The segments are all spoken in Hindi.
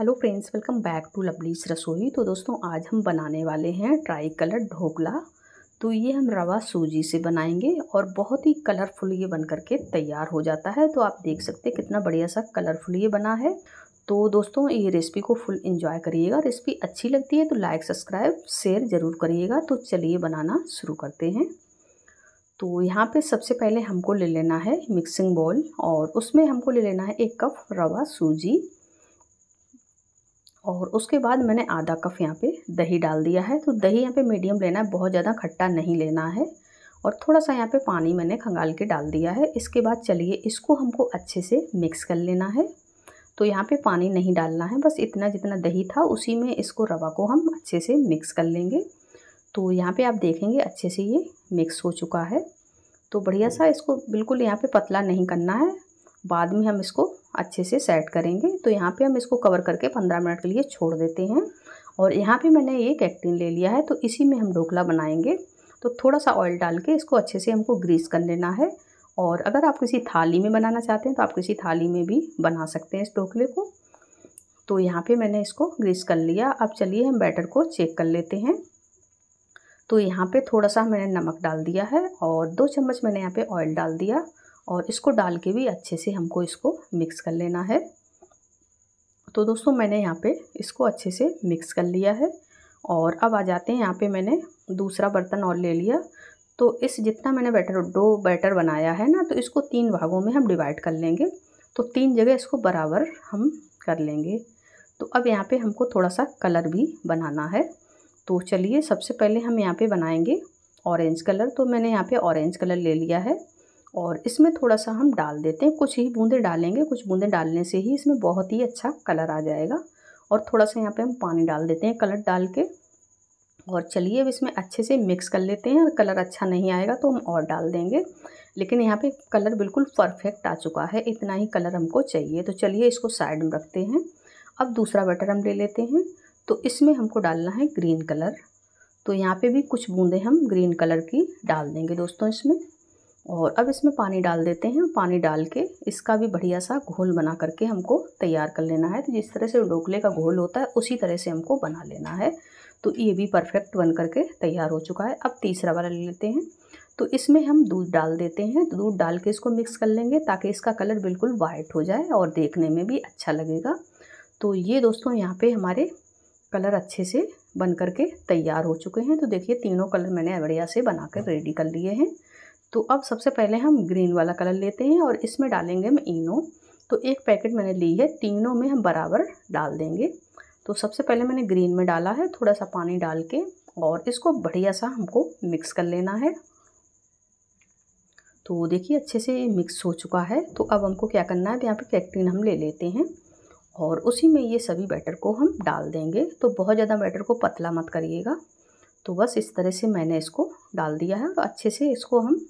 Hello friends, welcome back to Lovely's Rasoi. तो दोस्तों आज हम बनाने वाले हैं ट्राई कलर ढोकला। तो ये हम रवा सूजी से बनाएंगे और बहुत ही कलरफुल ये बन करके तैयार हो जाता है। तो आप देख सकते हैं कितना बढ़िया सा कलरफुल ये बना है। तो दोस्तों ये रेसिपी को फुल एंजॉय करिएगा। रेसिपी अच्छी लगती है तो लाइक सब्सक्राइब शेयर ज़रूर करिएगा। तो चलिए बनाना शुरू करते हैं। तो यहाँ पे सबसे पहले हमको ले लेना है मिक्सिंग बाउल और उसमें हमको ले लेना है 1 कप रवा सूजी और उसके बाद मैंने आधा कप यहाँ पे दही डाल दिया है। तो दही यहाँ पे मीडियम लेना है, बहुत ज़्यादा खट्टा नहीं लेना है। और थोड़ा सा यहाँ पे पानी मैंने खंगाल के डाल दिया है। इसके बाद चलिए इसको हमको अच्छे से मिक्स कर लेना है। तो यहाँ पे पानी नहीं डालना है, बस इतना जितना दही था उसी में इसको रवा को हम अच्छे से मिक्स कर लेंगे। तो यहाँ पर आप देखेंगे अच्छे से ये मिक्स हो चुका है। तो बढ़िया सा इसको बिल्कुल यहाँ पर पतला नहीं करना है, बाद में हम इसको अच्छे से सेट करेंगे। तो यहाँ पे हम इसको कवर करके 15 मिनट के लिए छोड़ देते हैं। और यहाँ पे मैंने ये कैटरिन ले लिया है, तो इसी में हम ढोकला बनाएंगे। तो थोड़ा सा ऑयल डाल के इसको अच्छे से हमको ग्रीस कर लेना है। और अगर आप किसी थाली में बनाना चाहते हैं तो आप किसी थाली में भी बना सकते हैं इस ढोकले को। तो यहाँ पर मैंने इसको ग्रीस कर लिया। अब चलिए हम बैटर को चेक कर लेते हैं। तो यहाँ पर थोड़ा सा मैंने नमक डाल दिया है और 2 चम्मच मैंने यहाँ पर ऑयल डाल दिया और इसको डाल के भी अच्छे से हमको इसको मिक्स कर लेना है। तो दोस्तों मैंने यहाँ पे इसको अच्छे से मिक्स कर लिया है। और अब आ जाते हैं यहाँ पे मैंने दूसरा बर्तन और ले लिया। तो इस जितना मैंने डो बैटर बनाया है ना, तो इसको 3 भागों में हम डिवाइड कर लेंगे। तो 3 जगह इसको बराबर हम कर लेंगे। तो अब यहाँ पे हमको थोड़ा सा कलर भी बनाना है। तो चलिए सबसे पहले हम यहाँ पर बनाएँगे ऑरेंज कलर। तो मैंने यहाँ पर ऑरेंज कलर ले लिया है और इसमें थोड़ा सा हम डाल देते हैं, कुछ ही बूंदे डालेंगे। कुछ बूंदे डालने से ही इसमें बहुत ही अच्छा कलर आ जाएगा। और थोड़ा सा यहाँ पे हम पानी डाल देते हैं कलर डाल के। और चलिए अब इसमें अच्छे से मिक्स कर लेते हैं। कलर अच्छा नहीं आएगा तो हम और डाल देंगे, लेकिन यहाँ पे कलर बिल्कुल परफेक्ट आ चुका है, इतना ही कलर हमको चाहिए। तो चलिए इसको साइड में रखते हैं। अब दूसरा बैटर हम ले लेते हैं। तो इसमें हमको डालना है ग्रीन कलर। तो यहाँ पर भी कुछ बूंदे हम ग्रीन कलर की डाल देंगे दोस्तों इसमें। और अब इसमें पानी डाल देते हैं। पानी डाल के इसका भी बढ़िया सा घोल बना करके हमको तैयार कर लेना है। तो जिस तरह से ढोकले का घोल होता है उसी तरह से हमको बना लेना है। तो ये भी परफेक्ट बन करके तैयार हो चुका है। अब तीसरा वाला ले लेते हैं। तो इसमें हम दूध डाल देते हैं। तो दूध डाल के इसको मिक्स कर लेंगे ताकि इसका कलर बिल्कुल वाइट हो जाए और देखने में भी अच्छा लगेगा। तो ये दोस्तों यहाँ पर हमारे कलर अच्छे से बन करके तैयार हो चुके हैं। तो देखिए 3 कलर मैंने बढ़िया से बना कर रेडी कर लिए हैं। तो अब सबसे पहले हम ग्रीन वाला कलर लेते हैं और इसमें डालेंगे हम इनो। तो 1 पैकेट मैंने ली है, तीनों में हम बराबर डाल देंगे। तो सबसे पहले मैंने ग्रीन में डाला है, थोड़ा सा पानी डाल के और इसको बढ़िया सा हमको मिक्स कर लेना है। तो देखिए अच्छे से मिक्स हो चुका है। तो अब हमको क्या करना है, यहाँ पे कैटरिन हम ले लेते हैं और उसी में ये सभी बैटर को हम डाल देंगे। तो बहुत ज़्यादा बैटर को पतला मत करिएगा। तो बस इस तरह से मैंने इसको डाल दिया है। तो अच्छे से इसको हम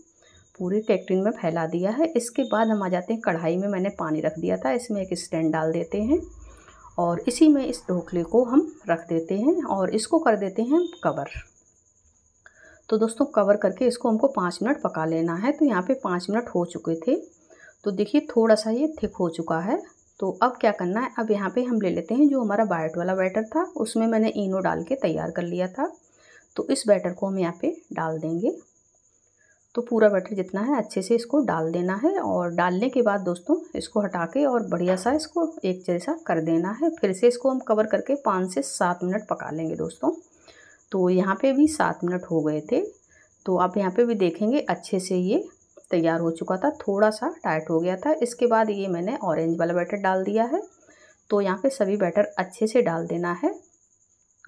पूरे कैटरिन में फैला दिया है। इसके बाद हम आ जाते हैं कढ़ाई में। मैंने पानी रख दिया था, इसमें 1 स्टैंड डाल देते हैं और इसी में इस ढोकले को हम रख देते हैं और इसको कर देते हैं कवर। तो दोस्तों कवर करके इसको हमको 5 मिनट पका लेना है। तो यहाँ पे 5 मिनट हो चुके थे। तो देखिए थोड़ा सा ये थिक हो चुका है। तो अब क्या करना है, अब यहाँ पर हम ले लेते हैं जो हमारा वाइट वाला बैटर था, उसमें मैंने इनो डाल के तैयार कर लिया था। तो इस बैटर को हम यहाँ पे डाल देंगे। तो पूरा बैटर जितना है अच्छे से इसको डाल देना है। और डालने के बाद दोस्तों इसको हटा के और बढ़िया सा इसको एक जैसा कर देना है। फिर से इसको हम कवर करके 5 से 7 मिनट पका लेंगे दोस्तों। तो यहाँ पे भी 7 मिनट हो गए थे। तो आप यहाँ पे भी देखेंगे अच्छे से ये तैयार हो चुका था, थोड़ा सा टाइट हो गया था। इसके बाद ये मैंने ऑरेंज वाला बैटर डाल दिया है। तो यहाँ पर सभी बैटर अच्छे से डाल देना है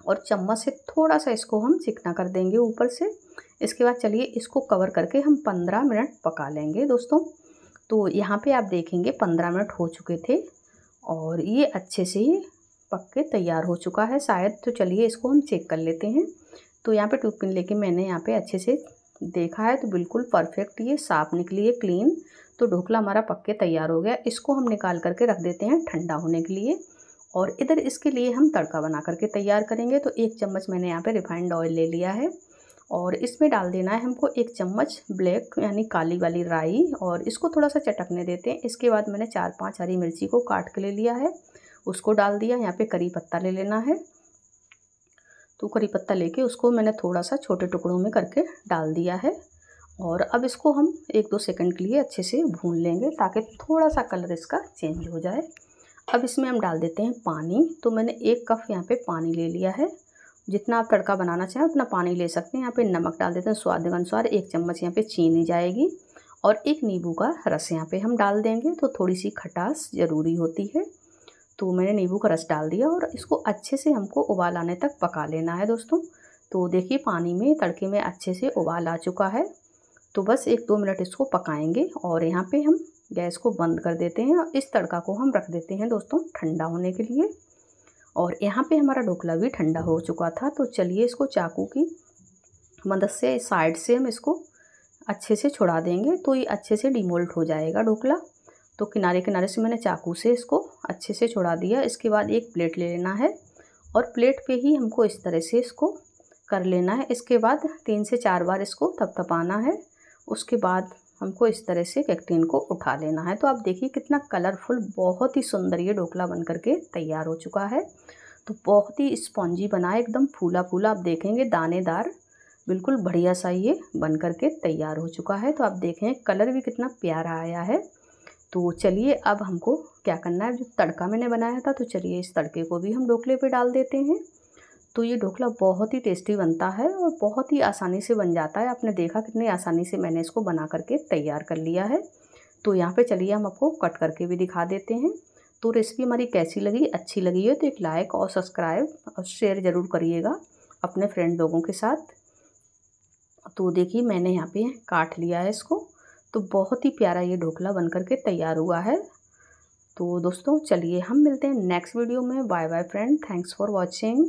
और चम्मच से थोड़ा सा इसको हम चिकना कर देंगे ऊपर से। इसके बाद चलिए इसको कवर करके हम 15 मिनट पका लेंगे दोस्तों। तो यहाँ पे आप देखेंगे 15 मिनट हो चुके थे और ये अच्छे से ही पक के तैयार हो चुका है शायद। तो चलिए इसको हम चेक कर लेते हैं। तो यहाँ पे टूथपिन लेके मैंने यहाँ पे अच्छे से देखा है। तो बिल्कुल परफेक्ट ये साफ निकली है, क्लीन। तो ढोकला हमारा पक के तैयार हो गया। इसको हम निकाल करके रख देते हैं ठंडा होने के लिए। और इधर इसके लिए हम तड़का बना करके तैयार करेंगे। तो 1 चम्मच मैंने यहाँ पे रिफाइंड ऑयल ले लिया है और इसमें डाल देना है हमको 1 चम्मच ब्लैक यानी काली वाली राई। और इसको थोड़ा सा चटकने देते हैं। इसके बाद मैंने 4-5 हरी मिर्ची को काट के ले लिया है, उसको डाल दिया। यहाँ पे करी पत्ता ले लेना है, तो करी पत्ता लेके उसको मैंने थोड़ा सा छोटे टुकड़ों में करके डाल दिया है। और अब इसको हम 1-2 सेकंड के लिए अच्छे से भून लेंगे ताकि थोड़ा सा कलर इसका चेंज हो जाए। अब इसमें हम डाल देते हैं पानी। तो मैंने 1 कप यहाँ पे पानी ले लिया है, जितना आप तड़का बनाना चाहें उतना पानी ले सकते हैं। यहाँ पे नमक डाल देते हैं स्वाद अनुसार, 1 चम्मच यहाँ पे चीनी जाएगी और 1 नींबू का रस यहाँ पे हम डाल देंगे, तो थोड़ी सी खटास ज़रूरी होती है। तो मैंने नींबू का रस डाल दिया और इसको अच्छे से हमको उबाल आने तक पका लेना है दोस्तों। तो देखिए पानी में तड़के में अच्छे से उबाल आ चुका है, तो बस 1-2 मिनट इसको पकाएंगे और यहाँ पे हम गैस को बंद कर देते हैं और इस तड़का को हम रख देते हैं दोस्तों ठंडा होने के लिए। और यहाँ पे हमारा ढोकला भी ठंडा हो चुका था, तो चलिए इसको चाकू की मदद से साइड से हम इसको अच्छे से छुड़ा देंगे, तो ये अच्छे से डिमोल्ट हो जाएगा ढोकला। तो किनारे किनारे से मैंने चाकू से इसको अच्छे से छुड़ा दिया। इसके बाद एक प्लेट ले लेना है और प्लेट पे ही हमको इस तरह से इसको कर लेना है। इसके बाद 3 से 4 बार इसको थपथपाना है, उसके बाद हमको इस तरह से कैक्टीन को उठा लेना है। तो आप देखिए कितना कलरफुल, बहुत ही सुंदर ये ढोकला बन करके तैयार हो चुका है। तो बहुत ही स्पॉन्जी बना है, एकदम फूला फूला आप देखेंगे, दानेदार, बिल्कुल बढ़िया सा ये बन करके तैयार हो चुका है। तो आप देखें कलर भी कितना प्यारा आया है। तो चलिए अब हमको क्या करना है, जो तड़का मैंने बनाया था तो चलिए इस तड़के को भी हम ढोकले पे डाल देते हैं। तो ये ढोकला बहुत ही टेस्टी बनता है और बहुत ही आसानी से बन जाता है। आपने देखा कितनी आसानी से मैंने इसको बना करके तैयार कर लिया है। तो यहाँ पे चलिए हम आपको कट करके भी दिखा देते हैं। तो रेसिपी हमारी कैसी लगी, अच्छी लगी हो तो एक लाइक और सब्सक्राइब और शेयर ज़रूर करिएगा अपने फ्रेंड लोगों के साथ। तो देखिए मैंने यहाँ पे काट लिया है इसको, तो बहुत ही प्यारा ये ढोकला बन करके तैयार हुआ है। तो दोस्तों चलिए हम मिलते हैं नेक्स्ट वीडियो में। Bye bye friend, thanks for watching.